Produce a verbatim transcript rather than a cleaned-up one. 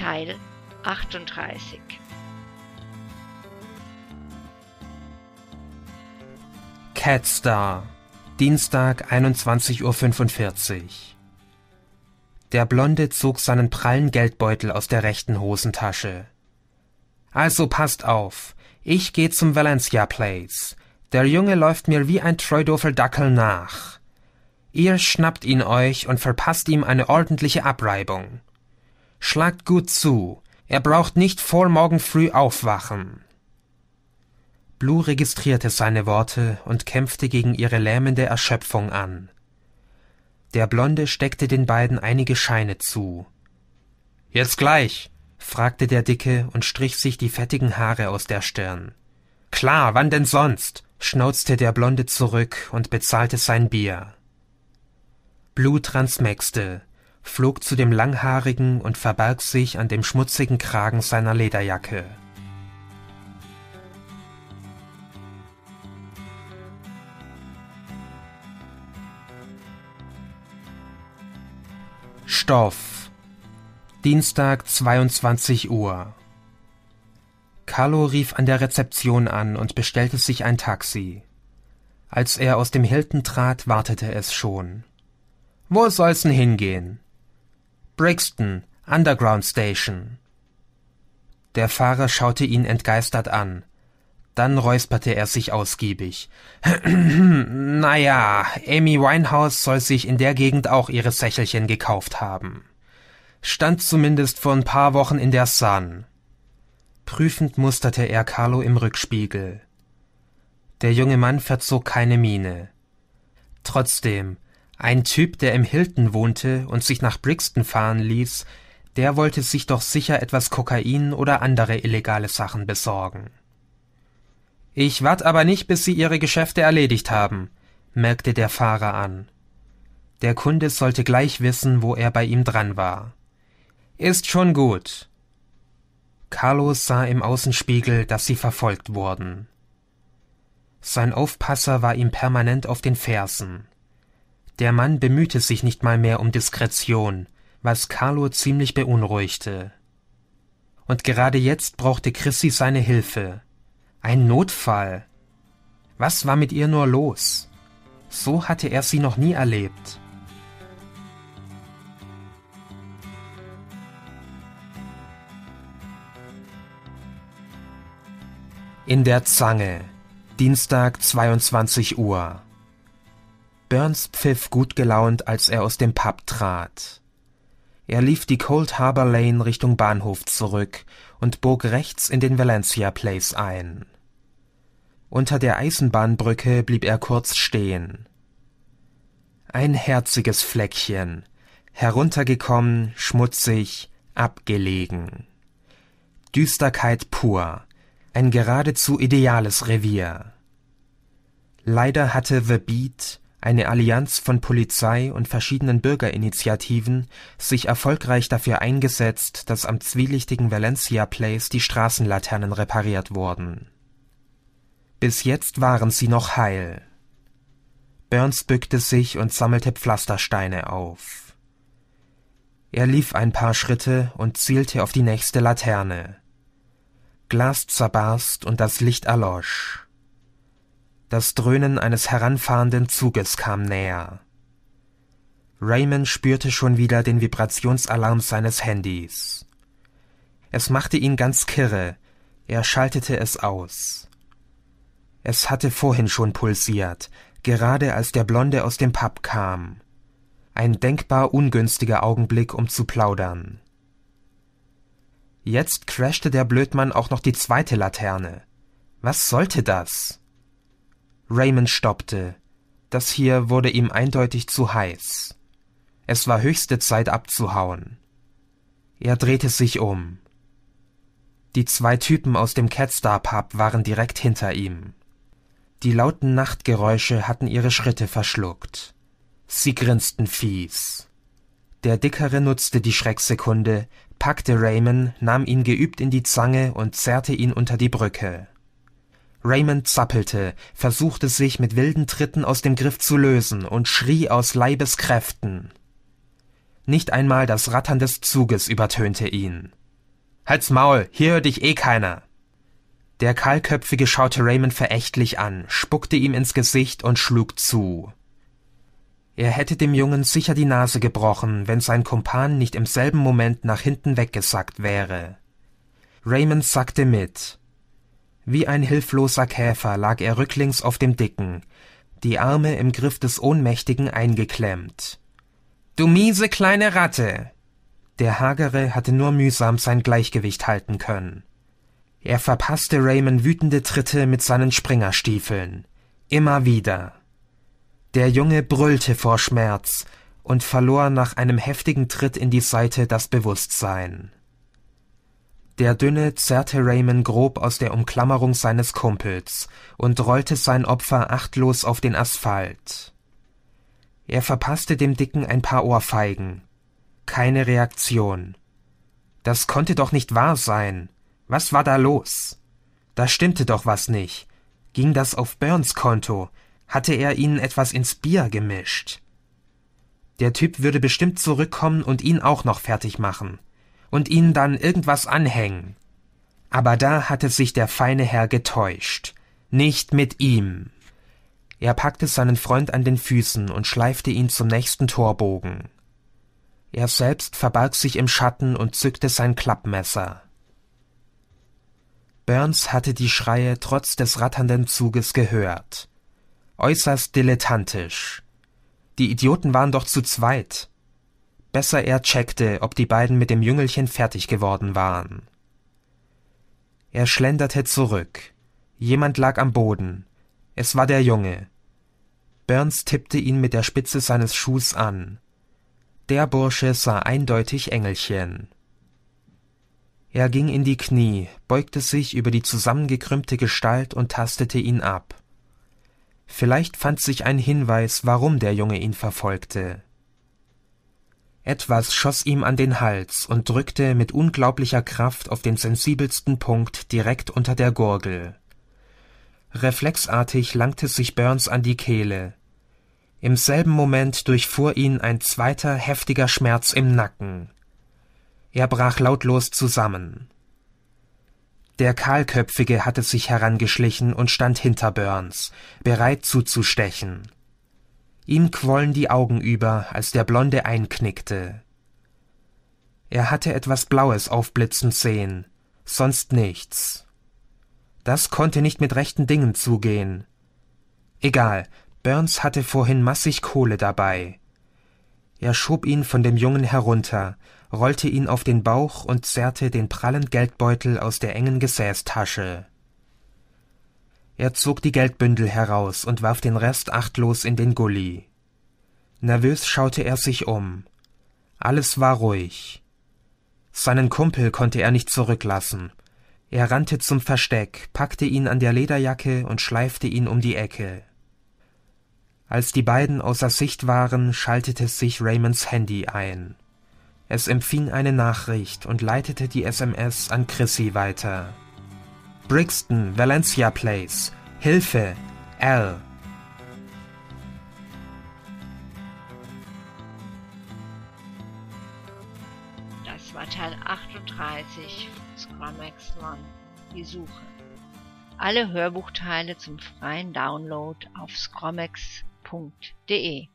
Teil achtunddreißig. Catstar, Dienstag, einundzwanzig Uhr fünfundvierzig. Der Blonde zog seinen prallen Geldbeutel aus der rechten Hosentasche. »Also passt auf, ich geh zum Valencia Place. Der Junge läuft mir wie ein Treudofel-Dackel nach. Ihr schnappt ihn euch und verpasst ihm eine ordentliche Abreibung. Schlagt gut zu, er braucht nicht vor morgen früh aufwachen.« Blue registrierte seine Worte und kämpfte gegen ihre lähmende Erschöpfung an. Der Blonde steckte den beiden einige Scheine zu. »Jetzt gleich«, fragte der Dicke und strich sich die fettigen Haare aus der Stirn. »Klar, wann denn sonst?«, schnauzte der Blonde zurück und bezahlte sein Bier. Blue transmexte, flog zu dem Langhaarigen und verbarg sich an dem schmutzigen Kragen seiner Lederjacke. Stoff, Dienstag, zweiundzwanzig Uhr. Carlo rief an der Rezeption an und bestellte sich ein Taxi. Als er aus dem Hilton trat, wartete es schon. »Wo soll's denn hingehen?« »Brixton, Underground Station.« Der Fahrer schaute ihn entgeistert an. Dann räusperte er sich ausgiebig. »Na ja, Amy Winehouse soll sich in der Gegend auch ihre Sächelchen gekauft haben. Stand zumindest vor ein paar Wochen in der Sun.« Prüfend musterte er Carlo im Rückspiegel. Der junge Mann verzog keine Miene. Trotzdem, ein Typ, der im Hilton wohnte und sich nach Brixton fahren ließ, der wollte sich doch sicher etwas Kokain oder andere illegale Sachen besorgen. »Ich wart aber nicht, bis Sie Ihre Geschäfte erledigt haben«, merkte der Fahrer an. Der Kunde sollte gleich wissen, wo er bei ihm dran war. »Ist schon gut.« Carlo sah im Außenspiegel, dass sie verfolgt wurden. Sein Aufpasser war ihm permanent auf den Fersen. Der Mann bemühte sich nicht mal mehr um Diskretion, was Carlo ziemlich beunruhigte. Und gerade jetzt brauchte Chrissy seine Hilfe. Ein Notfall. Was war mit ihr nur los? So hatte er sie noch nie erlebt. In der Zange, Dienstag, zweiundzwanzig Uhr. Burns pfiff gut gelaunt, als er aus dem Pub trat. Er lief die Cold Harbor Lane Richtung Bahnhof zurück und bog rechts in den Valencia Place ein. Unter der Eisenbahnbrücke blieb er kurz stehen. Ein herziges Fleckchen, heruntergekommen, schmutzig, abgelegen. Düsterkeit pur, ein geradezu ideales Revier. Leider hatte The Beat, eine Allianz von Polizei und verschiedenen Bürgerinitiativen, sich erfolgreich dafür eingesetzt, dass am zwielichtigen Valencia Place die Straßenlaternen repariert wurden. Bis jetzt waren sie noch heil. Burns bückte sich und sammelte Pflastersteine auf. Er lief ein paar Schritte und zielte auf die nächste Laterne. Glas zerbarst und das Licht erlosch. Das Dröhnen eines heranfahrenden Zuges kam näher. Raymond spürte schon wieder den Vibrationsalarm seines Handys. Es machte ihn ganz kirre, er schaltete es aus. Es hatte vorhin schon pulsiert, gerade als der Blonde aus dem Pub kam. Ein denkbar ungünstiger Augenblick, um zu plaudern. Jetzt crashte der Blödmann auch noch die zweite Laterne. Was sollte das? Raymond stoppte. Das hier wurde ihm eindeutig zu heiß. Es war höchste Zeit abzuhauen. Er drehte sich um. Die zwei Typen aus dem Catstar Pub waren direkt hinter ihm. Die lauten Nachtgeräusche hatten ihre Schritte verschluckt. Sie grinsten fies. Der Dickere nutzte die Schrecksekunde, packte Raymond, nahm ihn geübt in die Zange und zerrte ihn unter die Brücke. Raymond zappelte, versuchte sich mit wilden Tritten aus dem Griff zu lösen und schrie aus Leibeskräften. Nicht einmal das Rattern des Zuges übertönte ihn. Halt's Maul, hier hört dich eh keiner. Der Kahlköpfige schaute Raymond verächtlich an, spuckte ihm ins Gesicht und schlug zu. Er hätte dem Jungen sicher die Nase gebrochen, wenn sein Kumpan nicht im selben Moment nach hinten weggesackt wäre. Raymond sackte mit. Wie ein hilfloser Käfer lag er rücklings auf dem Dicken, die Arme im Griff des Ohnmächtigen eingeklemmt. »Du miese kleine Ratte!« Der Hagere hatte nur mühsam sein Gleichgewicht halten können. Er verpasste Raymond wütende Tritte mit seinen Springerstiefeln. Immer wieder. Der Junge brüllte vor Schmerz und verlor nach einem heftigen Tritt in die Seite das Bewusstsein. Der Dünne zerrte Raymond grob aus der Umklammerung seines Kumpels und rollte sein Opfer achtlos auf den Asphalt. Er verpasste dem Dicken ein paar Ohrfeigen. Keine Reaktion. Das konnte doch nicht wahr sein. Was war da los? Da stimmte doch was nicht. Ging das auf Burns Konto? Hatte er ihnen etwas ins Bier gemischt? Der Typ würde bestimmt zurückkommen und ihn auch noch fertig machen. Und ihnen dann irgendwas anhängen. Aber da hatte sich der feine Herr getäuscht. Nicht mit ihm. Er packte seinen Freund an den Füßen und schleifte ihn zum nächsten Torbogen. Er selbst verbarg sich im Schatten und zückte sein Klappmesser. Burns hatte die Schreie trotz des ratternden Zuges gehört. Äußerst dilettantisch. Die Idioten waren doch zu zweit. Besser er checkte, ob die beiden mit dem Jüngelchen fertig geworden waren. Er schlenderte zurück. Jemand lag am Boden. Es war der Junge. Burns tippte ihn mit der Spitze seines Schuhs an. Der Bursche sah eindeutig Engelchen. Er ging in die Knie, beugte sich über die zusammengekrümmte Gestalt und tastete ihn ab. Vielleicht fand sich ein Hinweis, warum der Junge ihn verfolgte. Etwas schoss ihm an den Hals und drückte mit unglaublicher Kraft auf den sensibelsten Punkt direkt unter der Gurgel. Reflexartig langte sich Burns an die Kehle. Im selben Moment durchfuhr ihn ein zweiter heftiger Schmerz im Nacken. Er brach lautlos zusammen. Der Kahlköpfige hatte sich herangeschlichen und stand hinter Burns, bereit zuzustechen. Ihm quollen die Augen über, als der Blonde einknickte. Er hatte etwas Blaues aufblitzen sehen, sonst nichts. Das konnte nicht mit rechten Dingen zugehen. Egal, Burns hatte vorhin massig Kohle dabei. Er schob ihn von dem Jungen herunter, rollte ihn auf den Bauch und zerrte den prallen Geldbeutel aus der engen Gesäßtasche. Er zog die Geldbündel heraus und warf den Rest achtlos in den Gully. Nervös schaute er sich um. Alles war ruhig. Seinen Kumpel konnte er nicht zurücklassen. Er rannte zum Versteck, packte ihn an der Lederjacke und schleifte ihn um die Ecke. Als die beiden außer Sicht waren, schaltete sich Raymonds Handy ein. Es empfing eine Nachricht und leitete die S M S an Chrissy weiter. Brixton, Valencia Place. Hilfe, L. Das war Teil achtunddreißig von SCROMEXC One: Die Suche. Alle Hörbuchteile zum freien Download auf scromexc punkt de.